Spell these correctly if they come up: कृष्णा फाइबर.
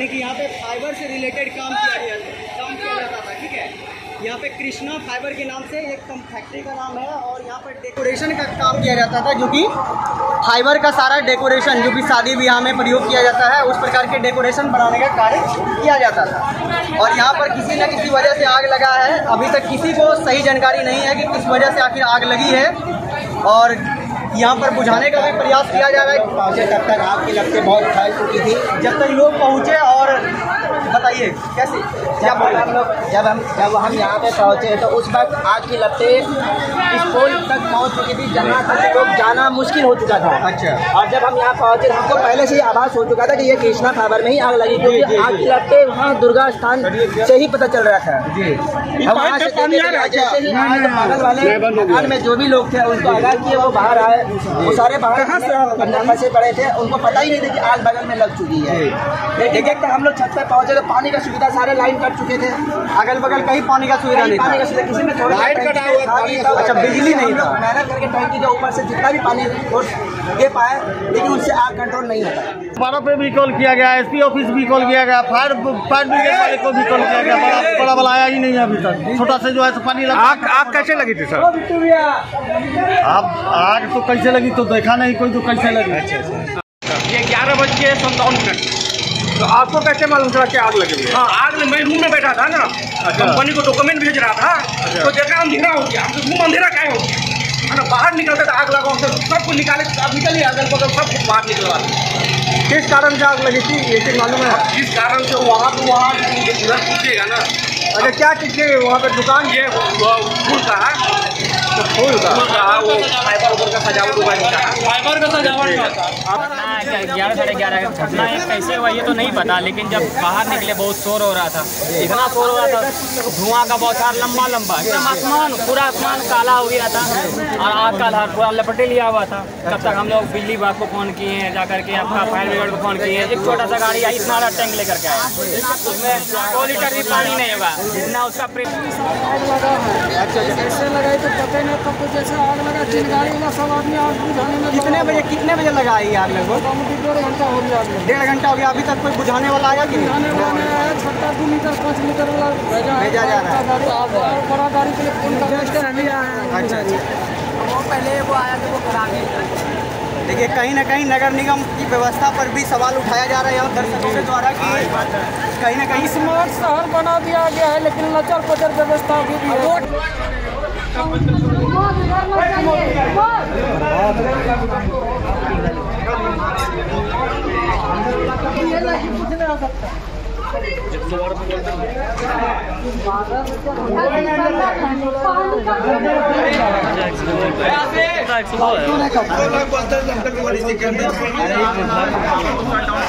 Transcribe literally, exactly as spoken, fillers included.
कि यहाँ पे फाइबर से रिलेटेड काम किया काम किया जाता था, ठीक है। यहाँ पे कृष्णा फाइबर के नाम से एक फैक्ट्री का नाम है और यहाँ पर डेकोरेशन का काम किया जाता था, जो कि फाइबर का सारा डेकोरेशन जो कि शादी ब्याह में प्रयोग किया जाता है उस प्रकार के डेकोरेशन बनाने का कार्य किया जाता था। और यहाँ पर किसी न किसी वजह से आग लगा है। अभी तक किसी को सही जानकारी नहीं है कि किस वजह से आखिर आग लगी है और यहाँ पर बुझाने का भी प्रयास किया जा रहा है। पहुँचे तब तक आग की लगते बहुत फैल चुकी थी। जब तक लोग पहुँचे और बताइए कैसे जब हम लोग जब हम जब हम यहाँ पे पहुँचे तो उस वक्त आग की लगते इस पोल तक पहुँच चुकी थी, जहाँ तक लोग जाना मुश्किल हो चुका था। अच्छा। और जब हम यहाँ पहुँचे हमको पहले से ही आभास हो चुका था कि ये कृष्णा फाइबर में ही आग लगी, क्योंकि आग की लगते वहाँ दुर्गा स्थान से ही पता चल रहा था। जी वहाँ से पागल वाले दुकान में जो भी लोग थे उनको आगाह किए, वो बाहर आए, वो सारे बाहर कहाँ से पड़े थे, उनको पता ही नहीं था कि आग बगल में लग चुकी है। एक एक हम लोग छत पर पहुँचे तो पानी का सुविधा सारे लाइन कट चुके थे, अगल बगल कहीं पानी का सुविधा नहीं था, किसी में थोड़ा लाइन कटा हुआ। अच्छा, बिजली नहीं था। मेहनत करके टंकी के ऊपर से जितना भी पानी दे पाए लेकिन उससे आग कंट्रोल नहीं होता। हमारा पे भी कॉल किया गया, एस पी ऑफिस भी कॉल किया गया, फायर फायर ब्रिगेड वाले को भी कॉल किया गया, बड़ा बड़ा बड़ा आया ही नहीं है अभी तक। छोटा से जो है पानी लगा। आग आग कैसे लगी थी सर? अब आग तो कैसे लगी तो देखा नहीं कोई, तो कैसे लगी। अच्छा, ये ग्यारह बज के सत्तावन मिनट तो आपको कैसे मालूम चला कि आग लगी? हाँ, आग में मैं रूम में बैठा था ना, कंपनी को डॉक्यूमेंट भेज रहा था तो देखा अंधेरा हो गया, हमको रूम अंधेरा क्या हो गया, है ना। बाहर निकलते तो आग लगा, सबको निकाले, अब निकल ही अगल बगल सबको बाहर निकलवा दी। किस कारण से आग लगी थी ये चीज मालूम है? किस कारण से वहाँ तो वहाँ उधर पूछिएगा ना। अच्छा, क्या चीज़ है वहाँ पर दुकान? ये फूल का है, फूल का वो फाइबर का सजावट होगा, फाइबर का सजावट का। ग्यारह साढ़े ग्यारह का घटना है, कैसे हुआ ये तो नहीं पता, लेकिन जब बाहर निकले बहुत शोर हो रहा था, इतना शोर हो रहा था, धुआं का बौछार लंबा लंबा, एकदम आसमान पूरा आसमान काला हो गया था और आग का धार पूरा लपटे लिया हुआ था। तब तक हम लोग बिजली विभाग को फ़ोन किए हैं, जाकर के आपका फायर ब्रिगेड को फ़ोन किए हैं। एक छोटा सा गाड़ी आई, इतना बड़ा टैंक लेकर के आया, उसमें दो लीटर भी पानी नहीं होगा ना उसका प्रेम। अच्छा, ऐसे लगाई तो पता नहीं कब कुछ ऐसा आग लगा, तीन गाड़ी वाला सब आदमी आग बुझाने में। कितने बजे कितने बजे लगाई आग? लगभग डेढ़ घंटा हो गया। डेढ़ घंटा हो गया, अभी तक कोई बुझाने वाला आया कि नहीं? बुझाने वाला आया, छठा दो मीटर पाँच मीटर वाला भेजा जा रहा है, बड़ा गाड़ी के लिए फोन कर अभी आया। अच्छा अच्छा, वो पहले वो आया तो वो खराब नहीं था। देखिए, कहीं ना कहीं नगर निगम की व्यवस्था पर भी सवाल उठाया जा रहा है यहाँ दर्शकों के द्वारा कि कहीं ना कहीं स्मार्ट शहर बना दिया गया है लेकिन लचर पचर व्यवस्था भी है। एक सौ बारह